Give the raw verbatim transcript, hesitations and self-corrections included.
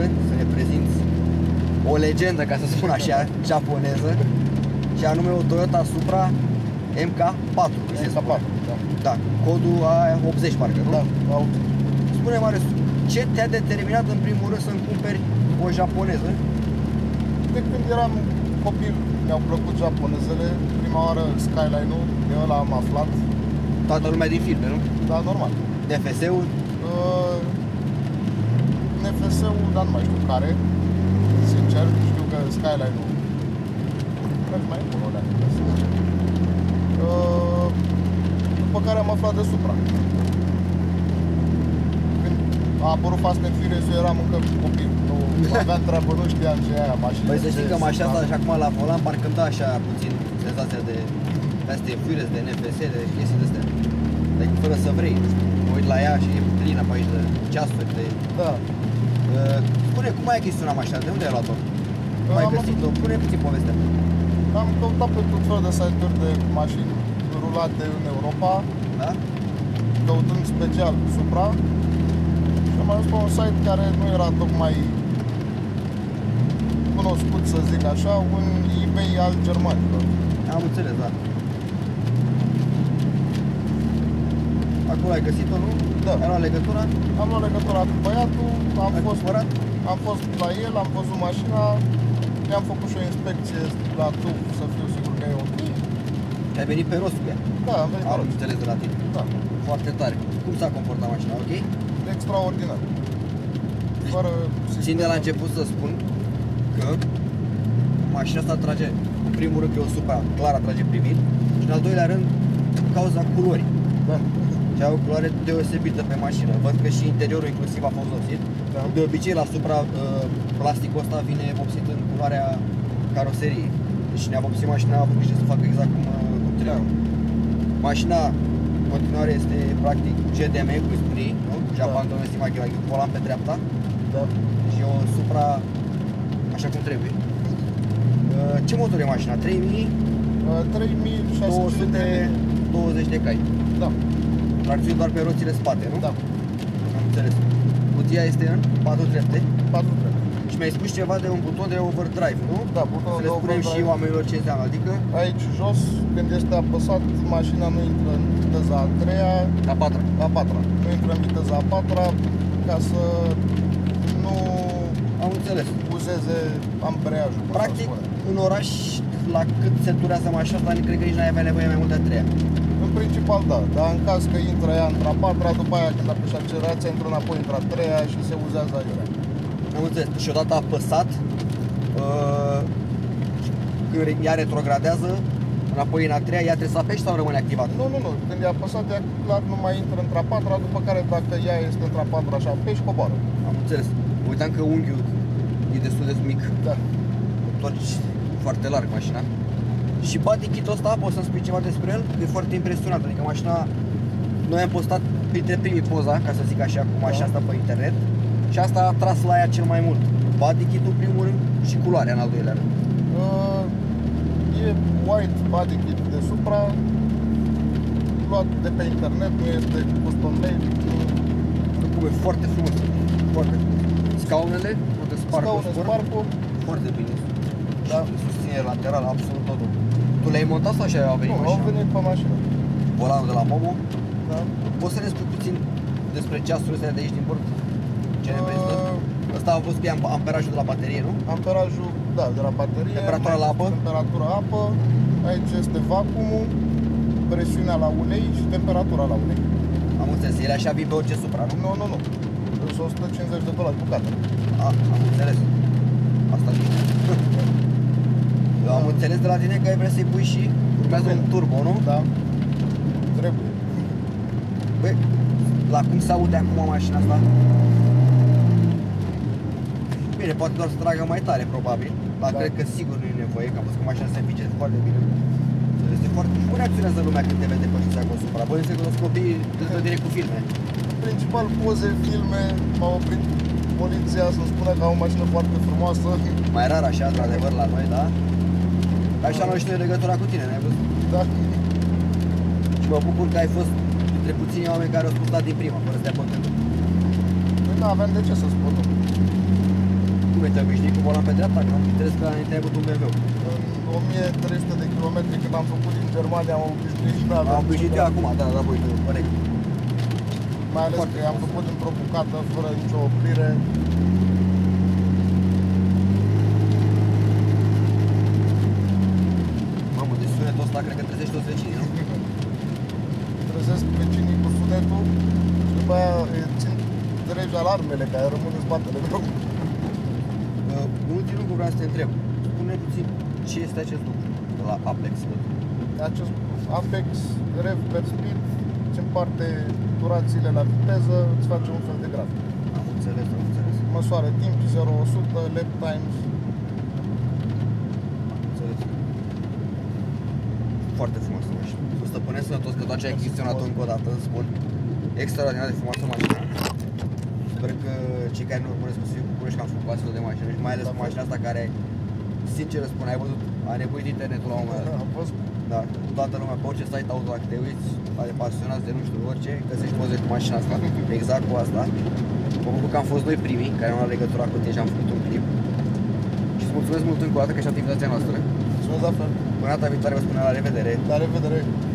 noastră, să ne prezinți o legendă, ca să spun așa, japoneză, și anume o Toyota Supra M K patru. M K patru, da. Da, codul A optzeci parcă, nu? Da, A opt. Spune, Marius, ce te-a determinat în primul rând să-mi cumperi o japoneză? De când eram copil, mi-au plăcut japonezele. Prima oară Skyline-ul, de ăla am aflat. Toată lumea din filme, nu? Da, normal. N F S-ul? Uh, N F S-ul, dar nu mai știu care. Sincer, știu că Skyline-ul merge mai încolo de N F S-ul. Uh, după care am aflat de Supra. Când a apărut Fast and Furious, eu eram încă copil. Nu, nu aveam treabă, nu știam ce e aia mașină. Păi să știi că mașina asta, așa acum la volan, parcă îmi dă așa puțin senzația de Fast and Furious, de N F S, de chestii de astea. Deci fără să vrei, mă uit la ea și e plină pe aici de ceasuri, de... Da. Uh, spune, cum ai achiziționat mașina? De unde ai luat-o? Cum ai găsit-o? Pune puțin povestea. Am căutat pe tot felul de site-uri de mașini rulate în Europa. Da? Căutând special Supra. Și am ajuns pe un site care nu era tocmai cunoscut, să zic așa, un eBay al germanilor. Am înțeles, da. Acolo ai găsit-o, nu? Da. Ai luat legătura? Am luat legătura cu băiatul, am fost, am fost la el, am văzut mașina, i-am făcut și o inspecție la tub, să fiu sigur că e ok. Ai venit pe rost cu ea? Da, am venit pe rost. Am înțeles de la tine. Da. Foarte tare. Cum s-a comportat mașina, ok? Extraordinar. Fără... Țin de la început să spun că mașina asta atrage, în primul rând, că e o Supra, clar atrage primit, și în al doilea rând, cauza culorii. Da. Și au o culoare deosebită pe mașină. Văd că și interiorul inclusiv a fost obțit. Da. De obicei la Supra plasticul ăsta vine vopsit în culoarea caroseriei. Deci ne-a vopsit mașina, a făcut să facă exact cum, cum trebuia. Mașina în continuare este practic G D M, cum spune, nu? Și da. Abandonă stima ghiul, adică volan pe dreapta. Da. Și o Supra așa cum trebuie. Ce motor e mașina? trei mii? trei mii șase sute douăzeci de cai. Da. Tracțiune doar pe roțile spate, nu? Da. Am înțeles. Cutia este în patru trepte. patru trepte. Și mi-ai spus ceva de un buton de overdrive, nu? Da, butonul de overdrive. Să le spunem și oamenilor ce înseamnă, adică... Aici jos, când este apăsat, mașina nu intră în viteza a treia... A patra. A patra. Nu intră în viteza a patra, ca să nu... Am înțeles. ...buzeze ambreiajul. Practic, în oraș, la cât se turează mașina asta, cred că nici n-ai avea nevoie mai mult de a treia. În principal da, dar în caz că intră ea într-a patra, după aia când apeși accelerația, intră înapoi într-a treia și se uzează aiurea. Am înțeles, și odată apăsat, uh, când ea retrogradează, înapoi în a treia, ea trebuie să apeși sau rămâne activată? Nu, nu, nu, când e apăsat, ea clar nu mai intră într-a patra, după care dacă ea este într-a patra și apeși, coboară. Am înțeles, uitam că unghiul e destul de mic, da. Întorci foarte larg mașina. Și body kit-ul ăsta, poți să-mi spui ceva despre el? E foarte impresionant, adică mașina... Noi am postat printre primii poza, ca să zic așa, cu mașina asta pe internet. Și asta a tras la ea cel mai mult. Body kit-ul în primul rând și culoarea în al doilea rând. uh, E white body kit de Supra, luat de pe internet, nu este custom made. Acum e foarte frumos, foarte frumos. Scaunele, toate sparcul, sparcul, foarte bine. Da, susținere laterală, absolut totul. Tu le-ai montat sau așa au venit? Nu, au venit pe mașină. Volanul de la Momo. Da. Poți să ne spui puțin despre ceasurile astea de aici din bord? Ce ne prezintă? Ăsta a fost pe amperajul de la baterie, nu? Amperajul, da, de la baterie. Temperatura la apă? Temperatura apă. Aici este vacuumul, presiunea la ulei și temperatura la ulei. Am înțeles, ele așa vin pe orice Supra, nu? Nu, nu, nu. Sunt o sută cincizeci de dolari bucată. A, am înțeles. Asta e. Am înțeles de la tine că ai vrea să-i pui și urmează un turbo, nu? Da. Trebuie. Băi, la cum se aude acum mașina asta? Bine, poate doar să tragă mai tare, probabil. Dar da. Cred că sigur nu e nevoie, că am văzut că mașina se învinge foarte bine. Este foarte... Cum reacționează lumea când te vede pe știți acolo Supra? Băi, este că toți copiii te direct cu filme. Principal poze, filme, m-au oprit poliția să-mi spună că au o mașină foarte frumoasă. Mai rar așa, într-adevăr, la noi, da? Așa am luat și noi legătura cu tine, ne-ai văzut? Da. Și mă bucur că ai fost dintre puțini oameni care au spus dat din prima, fără să te-ai bătut. Păi nu aveam de ce să spun. Cum ți-a câștigat cu volan pe dreapta? Că am înțeles că înainte ai avut un B M W. o mie trei sute de kilometri când am făcut din Germania, am obișnuit și n-aveam. Am obișnuit eu acum, da, la voi, corect. Mai ales că i-am făcut într-o bucată, fără nicio oprire. Mamă, deci sunetul ăsta cred că trezești toți vecinii, nu? Trezesc vecinii cu sunetul și după aia țin tregi alarmele, care rămân în spatele meu. Ultimul lucru vreau să te întreb. Spune puțin ce este acest lucru de la Apex. Acest Apex rev per speed îți împarte durațiile la viteză, îți face un fel de grafic. Am înțeles, am înțeles. Măsoară timp zero la o sută, lap times. Am înțeles. Foarte frumos, nu știu. O stăpânești sănătos, că doar ce ai achiziționat încă o dată, îți spun. Extraordinar de frumoasă mașină. Sper că cei care nu urmăresc o să fie bucuroși că am făcut astfel de mașină și mai ales cu mașina asta care, sincer îți spun, ai văzut, ai nevoie de internetul la un moment dat. Am văzut. Da, toată lumea, pe orice site auto, dacă te uiți, ai pasionați de nu știu orice, găsești poze cu mașina asta, exact cu asta. Mă bucur că am fost noi primii care am luat legătura cu tine și am făcut un clip. Și îți mulțumesc mult încă o dată că ești activitatea noastră. Mulțumesc la fel. Până data viitoare, vă spunem la revedere. La revedere.